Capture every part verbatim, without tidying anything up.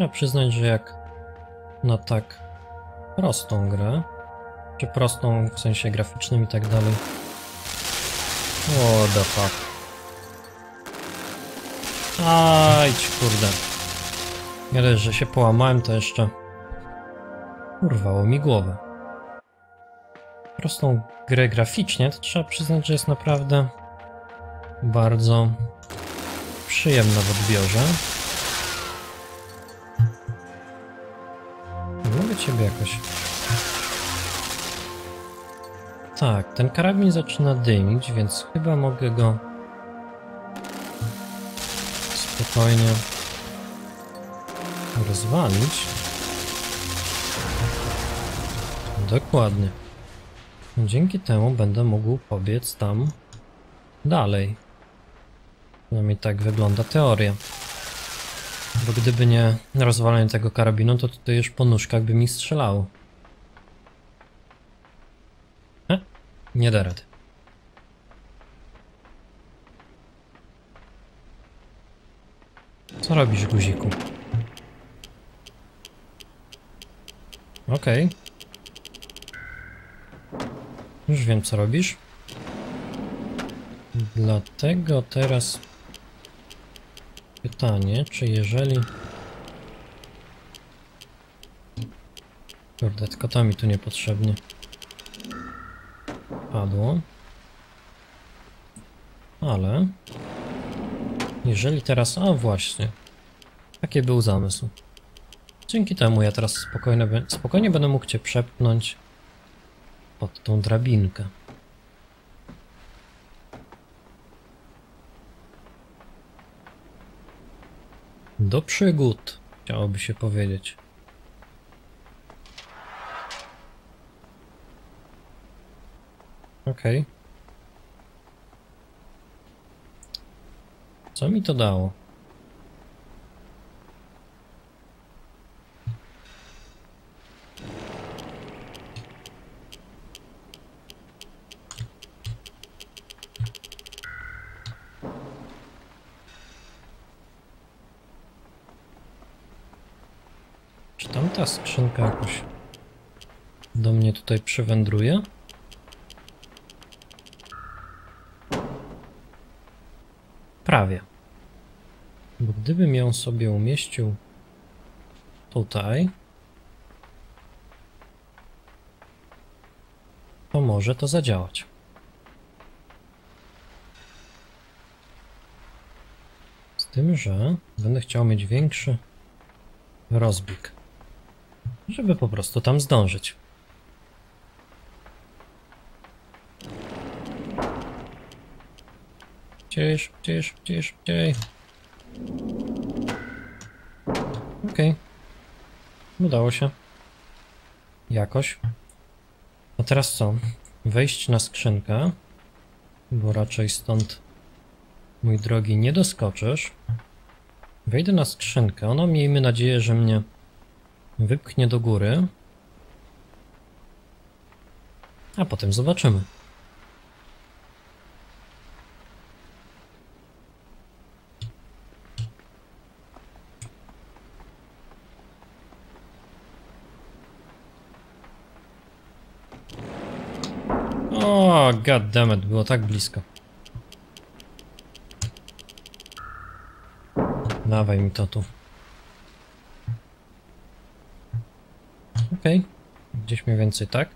Trzeba przyznać, że jak na tak prostą grę, czy prostą w sensie graficznym i tak dalej. O, da fuck. Aj, kurde. Ale że się połamałem, to jeszcze urwało mi głowę. Prostą grę graficznie, to trzeba przyznać, że jest naprawdę bardzo przyjemna w odbiorze. Mogę ciebie jakoś... Tak, ten karabin zaczyna dymić, więc chyba mogę go spokojnie rozwalić. Dokładnie. Dzięki temu będę mógł pobiec tam dalej. No mi tak wygląda teoria. Bo gdyby nie rozwalenie tego karabinu, to tutaj już po nóżkach by mi strzelało. He? Nie da rady. Co robisz, guziku? Okej. Okay. Już wiem, co robisz. Dlatego teraz pytanie, czy jeżeli... Kurde, tylko to mi tu niepotrzebnie padło. Ale... Jeżeli teraz... A właśnie. Taki był zamysł. Dzięki temu ja teraz spokojnie, spokojnie będę mógł cię przepchnąć pod tą drabinkę. Do przygód, chciałoby się powiedzieć. Okej. Okay. Co mi to dało? Ta skrzynka jakoś do mnie tutaj przywędruje. Prawie. Bo gdybym ją sobie umieścił tutaj, to może to zadziałać. Z tym, że będę chciał mieć większy rozbieg, żeby po prostu tam zdążyć. Szybciej, szybciej, szybciej, szybciej. Okej. Udało się. Jakoś. A teraz co? Wejść na skrzynkę, bo raczej stąd, mój drogi, nie doskoczysz. Wejdę na skrzynkę. Ona, miejmy nadzieję, że mnie wypchnie do góry, a potem zobaczymy. O, goddammit, było tak blisko. Dawaj mi to tu. Okej, okay. Gdzieś mniej więcej tak.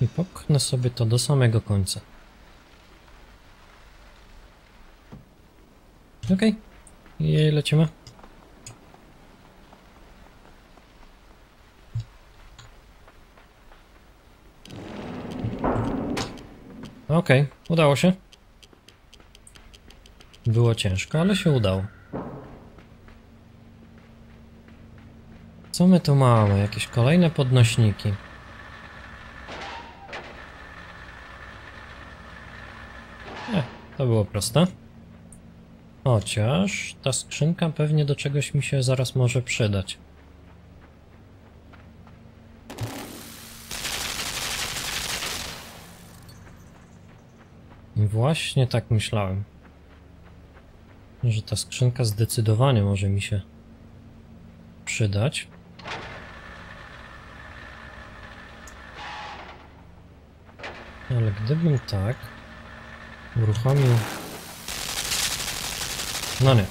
I popchnę sobie to do samego końca. Okej, okay. I lecimy. Okej, okay. Udało się. Było ciężko, ale się udało. Co my tu mamy? Jakieś kolejne podnośniki. E, to było proste. Chociaż ta skrzynka pewnie do czegoś mi się zaraz może przydać. Właśnie tak myślałem. Że ta skrzynka zdecydowanie może mi się przydać. Ale gdybym tak uruchomił... No nie.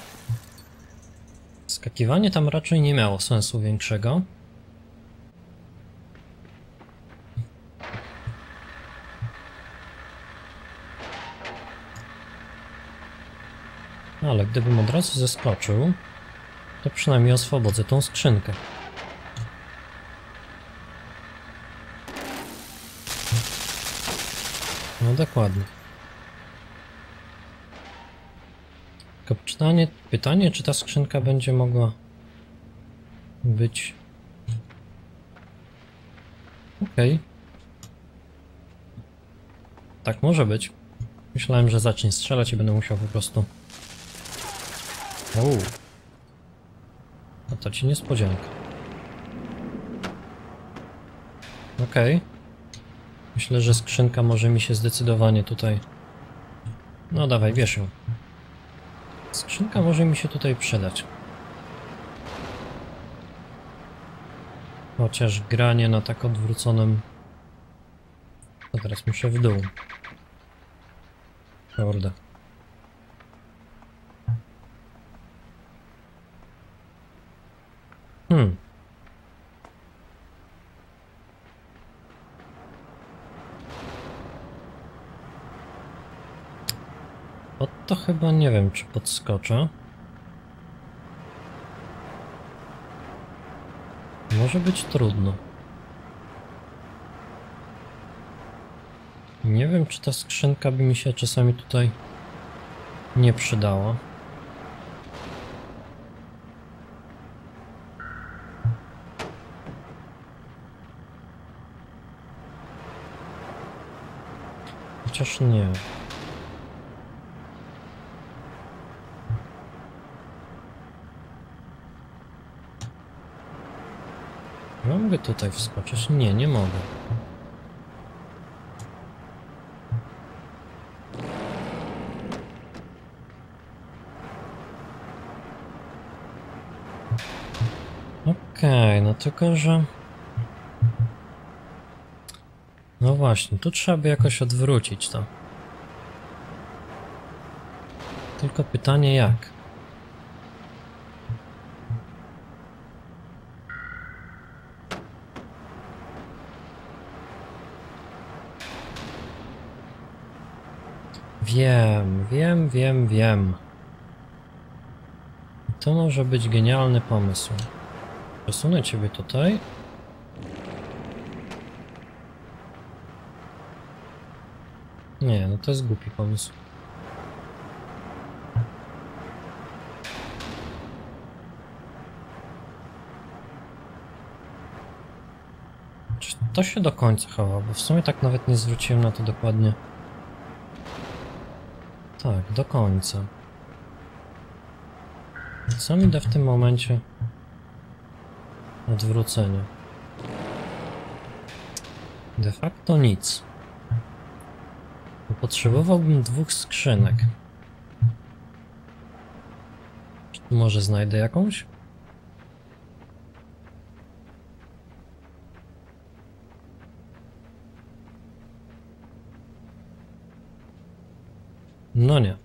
Skakiwanie tam raczej nie miało sensu większego. Ale gdybym od razu zeskoczył, to przynajmniej oswobodzę tą skrzynkę. No dokładnie. Tylko pytanie, pytanie, czy ta skrzynka będzie mogła być... Okej. Okay. Tak może być. Myślałem, że zacznie strzelać i będę musiał po prostu... Uuu. A to ci niespodzianka. Okej. Okay. Myślę, że skrzynka może mi się zdecydowanie tutaj... No dawaj, bierz ją. Skrzynka może mi się tutaj przydać. Chociaż granie na tak odwróconym... To teraz muszę w dół. Kurde. Hmm. O to chyba nie wiem, czy podskoczę. Może być trudno. Nie wiem, czy ta skrzynka by mi się czasami tutaj nie przydała. Chociaż nie. Mogę tutaj wskoczyć? Nie, nie mogę. Okej, okay, no tylko, że... No właśnie, tu trzeba by jakoś odwrócić to. Tylko pytanie jak? Wiem, wiem, wiem, wiem. To może być genialny pomysł. Przesunę ciebie tutaj. Nie, no to jest głupi pomysł. Czy to się do końca chowa? Bo w sumie tak nawet nie zwróciłem na to dokładnie. Tak, do końca. Co mi da w tym momencie odwrócenie? De facto nic. Potrzebowałbym dwóch skrzynek. Czy tu może znajdę jakąś? No nie.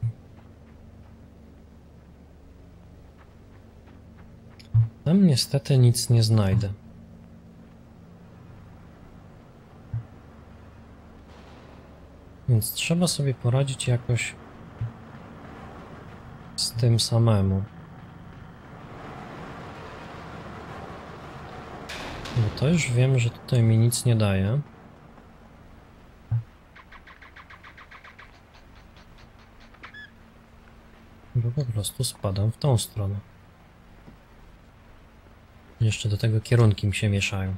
Tam niestety nic nie znajdę. Więc trzeba sobie poradzić jakoś z tym samemu. Bo to już wiem, że tutaj mi nic nie daje. Bo po prostu spadam w tą stronę. Jeszcze do tego kierunki mi się mieszają.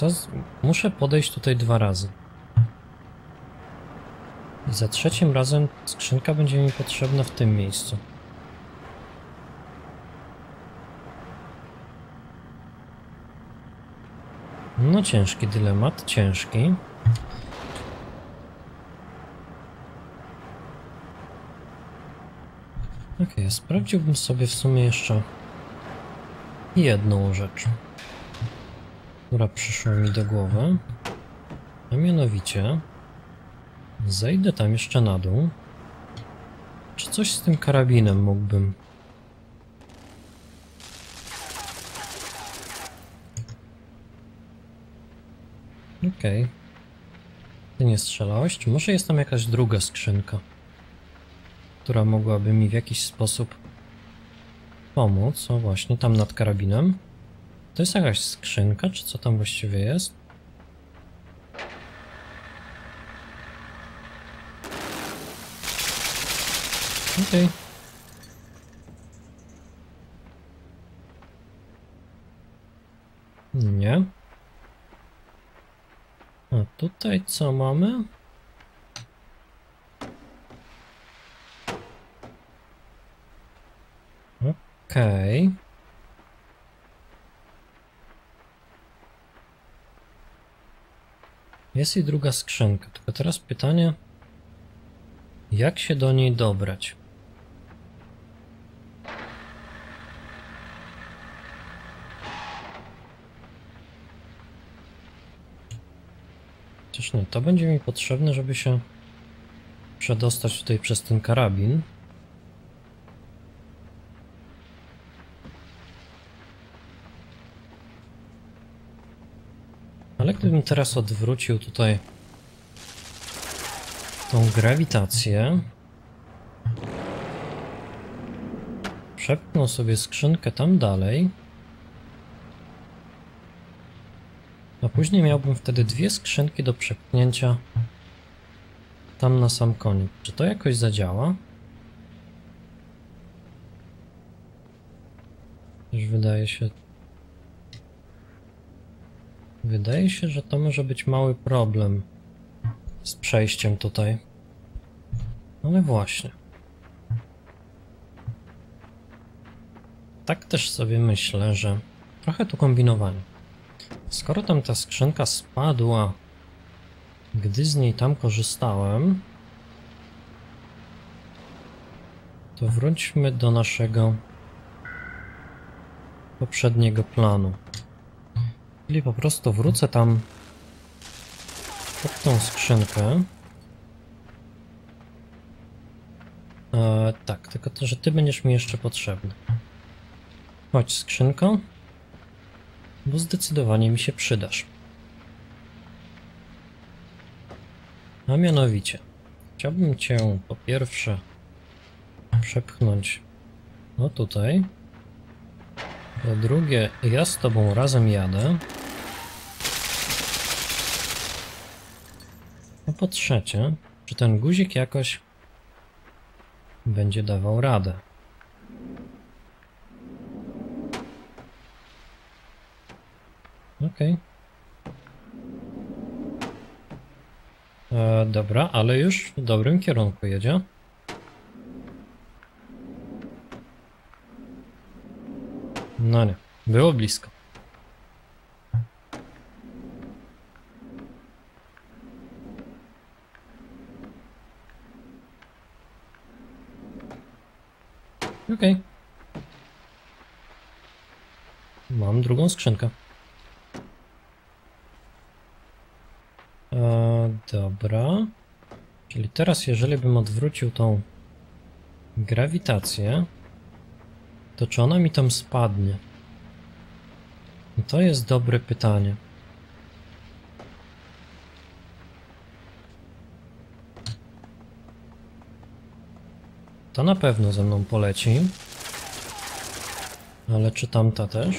Co z... Muszę podejść tutaj dwa razy. I za trzecim razem skrzynka będzie mi potrzebna w tym miejscu. No ciężki dylemat, ciężki. Okej, okay, sprawdziłbym sobie w sumie jeszcze jedną rzecz, która przyszła mi do głowy, a mianowicie zejdę tam jeszcze na dół. Czy coś z tym karabinem mógłbym? Okej. Okay. Ty nie strzelałeś? Czy może jest tam jakaś druga skrzynka, która mogłaby mi w jakiś sposób pomóc? O właśnie, tam nad karabinem. To jest jakaś skrzynka, czy co tam właściwie jest? Okej. Okay. Nie. A tutaj co mamy? Okej. Okay. Jest i druga skrzynka, tylko teraz pytanie, jak się do niej dobrać? Chociaż nie, to będzie mi potrzebne, żeby się przedostać tutaj przez ten karabin. Ale gdybym teraz odwrócił tutaj tą grawitację, przepchnął sobie skrzynkę tam dalej, a później miałbym wtedy dwie skrzynki do przepchnięcia tam na sam koniec. Czy to jakoś zadziała? Już wydaje się... Wydaje się, że to może być mały problem z przejściem tutaj. Ale właśnie. Tak też sobie myślę, że trochę tu kombinowanie. Skoro tam ta skrzynka spadła, gdy z niej tam korzystałem, to wróćmy do naszego poprzedniego planu. Czyli po prostu wrócę tam pod tą skrzynkę. E, tak, tylko to, że ty będziesz mi jeszcze potrzebny. Chodź, skrzynko, bo zdecydowanie mi się przydasz. A mianowicie, chciałbym cię po pierwsze przepchnąć no tutaj. Po drugie, ja z tobą razem jadę. A po trzecie, czy ten guzik jakoś będzie dawał radę? Okej. Okay. Dobra, ale już w dobrym kierunku jedzie. No nie, było blisko. Okej. Okay. Mam drugą skrzynkę. E, dobra. Czyli teraz, jeżeli bym odwrócił tą grawitację, to czy ona mi tam spadnie? To jest dobre pytanie. To na pewno ze mną poleci. Ale czy tamta też?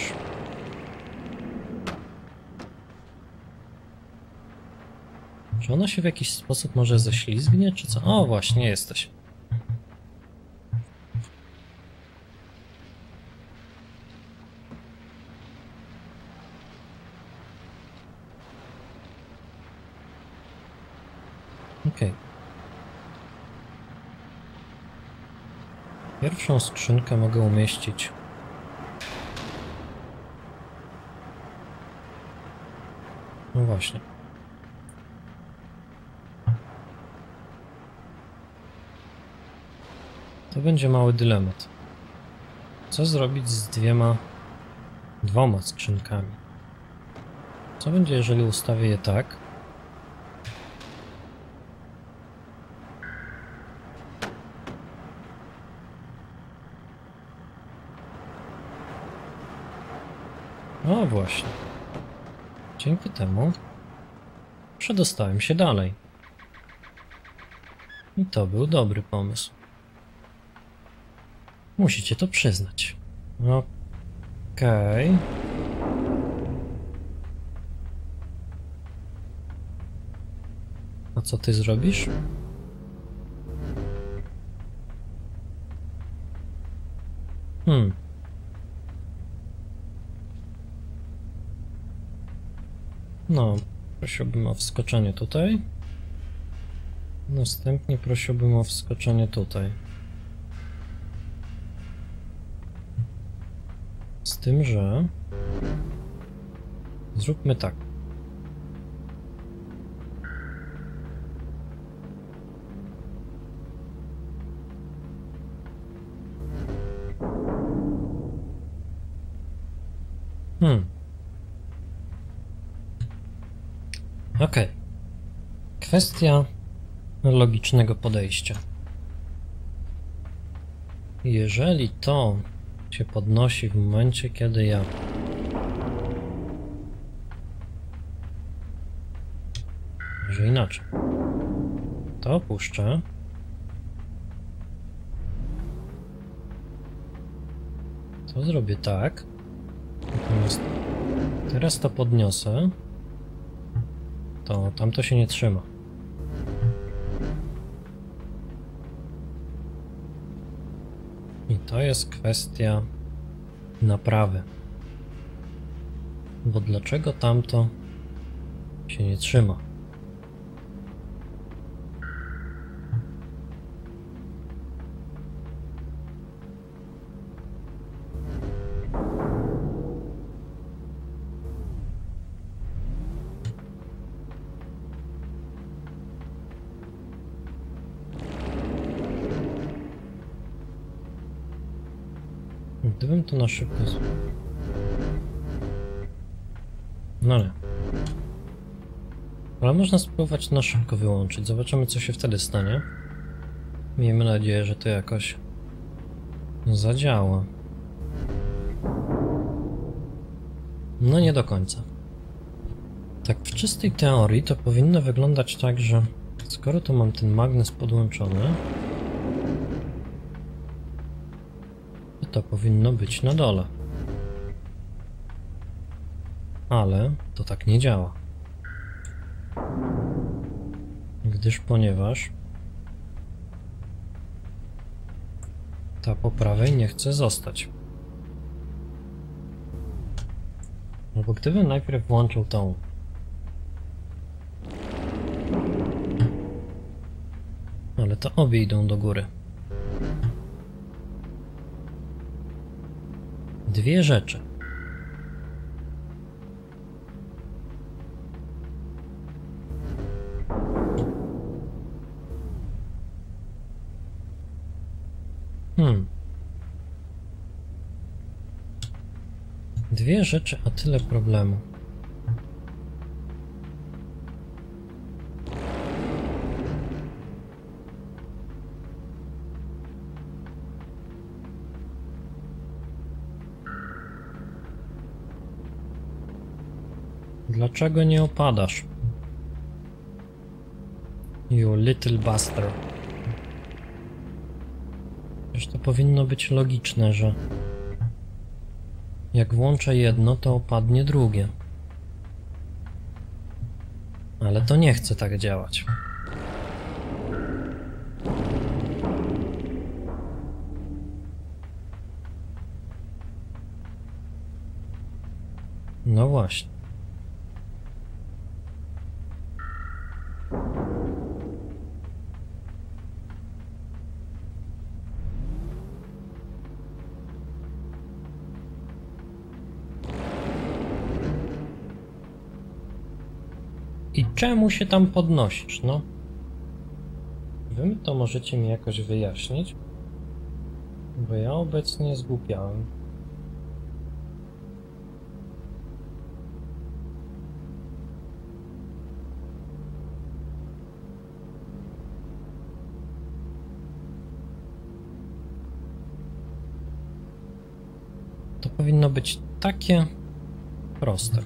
Czy ona się w jakiś sposób może ześlizgnie, czy co? O, właśnie jesteś. Okej. Pierwszą skrzynkę mogę umieścić. No właśnie. To będzie mały dylemat. Co zrobić z dwiema, dwoma skrzynkami? Co będzie, jeżeli ustawię je tak? No właśnie. Dzięki temu przedostałem się dalej. I to był dobry pomysł. Musicie to przyznać. Okej. A co ty zrobisz? Hmm. No, prosiłbym o wskoczenie tutaj. Następnie prosiłbym o wskoczenie tutaj. Z tym, że... Zróbmy tak. Hmm. Okej. Kwestia logicznego podejścia. Jeżeli to się podnosi w momencie, kiedy ja... Może inaczej. To opuszczę. To zrobię tak. Natomiast teraz to podniosę. To tamto się nie trzyma. I to jest kwestia naprawy. Bo dlaczego tamto się nie trzyma? Gdybym to na szybko... No nie. Ale można spróbować na szybko wyłączyć. Zobaczymy, co się wtedy stanie. Miejmy nadzieję, że to jakoś zadziała. No nie do końca. Tak w czystej teorii to powinno wyglądać tak, że skoro tu mam ten magnes podłączony, to powinno być na dole. Ale to tak nie działa. Gdyż ponieważ ta po prawej nie chce zostać. No bo gdybym najpierw włączył tą, ale to obie idą do góry. Dwie rzeczy. Hmm. Dwie rzeczy, a tyle problemu. Dlaczego nie opadasz? You little bastard. Przecież to powinno być logiczne, że jak włączę jedno, to opadnie drugie. Ale to nie chce tak działać. No właśnie. I czemu się tam podnosisz, no? Wy mi to możecie mi jakoś wyjaśnić? Bo ja obecnie zgłupiałem. To powinno być takie proste.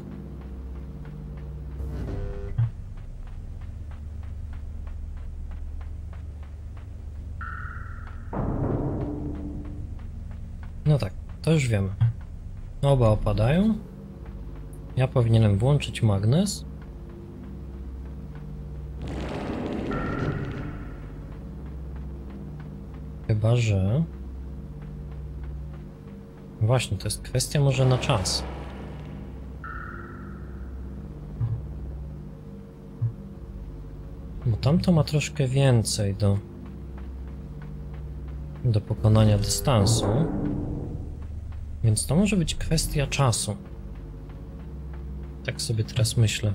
No tak, to już wiemy. Oba opadają. Ja powinienem włączyć magnes. Chyba że... Właśnie, to jest kwestia może na czas. Bo tamto ma troszkę więcej do... do pokonania dystansu. Więc to może być kwestia czasu. Tak sobie teraz myślę.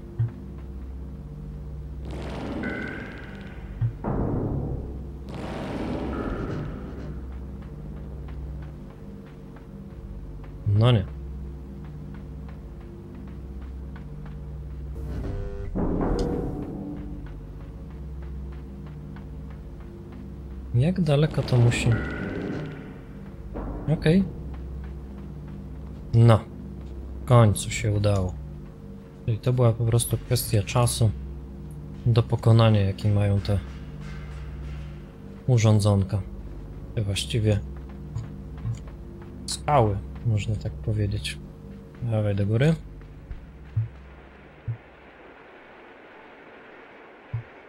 No nie. Jak daleko to musi? Okej. Okay. No, w końcu się udało. Czyli to była po prostu kwestia czasu do pokonania, jaki mają te urządzonka. Te właściwie skały, można tak powiedzieć. Dawaj do góry.